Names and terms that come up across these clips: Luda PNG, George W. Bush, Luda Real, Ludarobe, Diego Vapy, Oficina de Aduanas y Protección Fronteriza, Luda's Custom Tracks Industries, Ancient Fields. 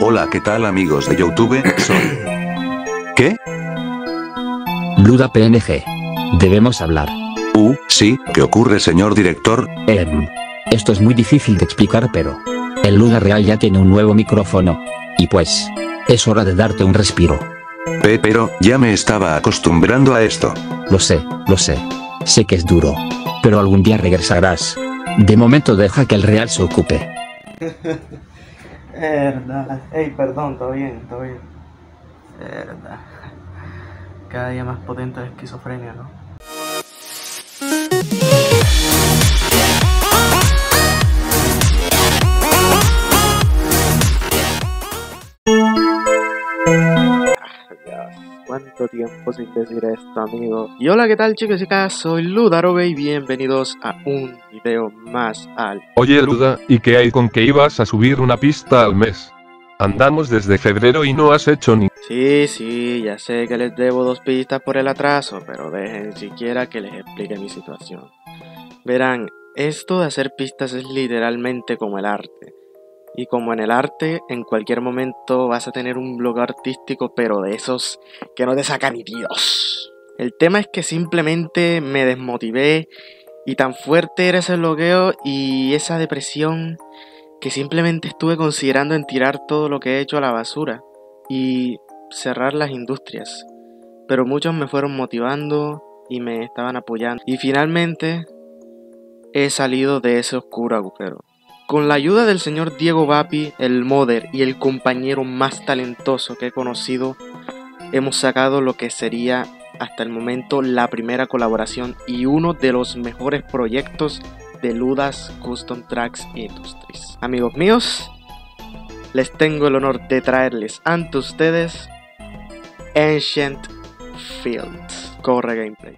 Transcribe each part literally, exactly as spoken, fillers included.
Hola, ¿qué tal amigos de YouTube? Soy... ¿Qué? Luda P N G. Debemos hablar. Uh, sí, ¿qué ocurre señor director? Ehm... Esto es muy difícil de explicar pero... El Luda Real ya tiene un nuevo micrófono. Y pues... Es hora de darte un respiro. Pe, pero, ya me estaba acostumbrando a esto. Lo sé, lo sé. Sé que es duro. Pero algún día regresarás. De momento deja que el Real se ocupe. Verdad. Ey, perdón, todo bien, todo bien. Verdad. Cada día más potente la esquizofrenia, ¿no? Cuánto tiempo sin decir esto, amigo. Y hola, ¿qué tal, chicos y chicas? Soy LUDAROBE y bienvenidos a un video más al... Oye, Luda, ¿y qué hay con que ibas a subir una pista al mes? Andamos desde febrero y no has hecho ni... Sí, sí, ya sé que les debo dos pistas por el atraso, pero dejen siquiera que les explique mi situación. Verán, esto de hacer pistas es literalmente como el arte. Y como en el arte, en cualquier momento vas a tener un blog artístico, pero de esos que no te saca ni Dios. El tema es que simplemente me desmotivé y tan fuerte era ese bloqueo y esa depresión que simplemente estuve considerando en tirar todo lo que he hecho a la basura y cerrar las industrias. Pero muchos me fueron motivando y me estaban apoyando. Y finalmente he salido de ese oscuro agujero. Con la ayuda del señor Diego Vapy, el modder y el compañero más talentoso que he conocido, hemos sacado lo que sería hasta el momento la primera colaboración y uno de los mejores proyectos de Luda's Custom Tracks Industries. Amigos míos, les tengo el honor de traerles ante ustedes Ancient Fields. Corre gameplay.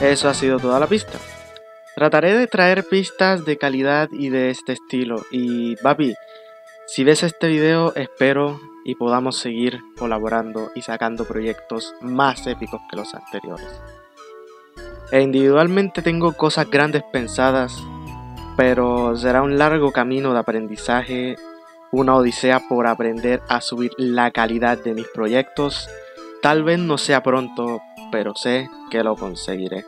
Eso ha sido toda la pista. Trataré de traer pistas de calidad y de este estilo. Y Vapy, si ves este video, espero y podamos seguir colaborando y sacando proyectos más épicos que los anteriores. E individualmente tengo cosas grandes pensadas, pero será un largo camino de aprendizaje, una odisea por aprender a subir la calidad de mis proyectos. Tal vez no sea pronto, pero sé que lo conseguiré.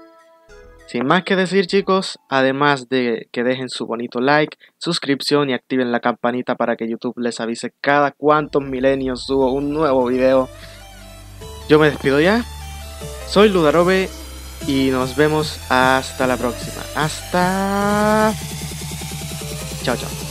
Sin más que decir, chicos, además de que dejen su bonito like, suscripción y activen la campanita para que YouTube les avise cada cuantos milenios subo un nuevo video. Yo me despido ya. Soy Ludarobe y nos vemos hasta la próxima. Hasta... Chao, chao.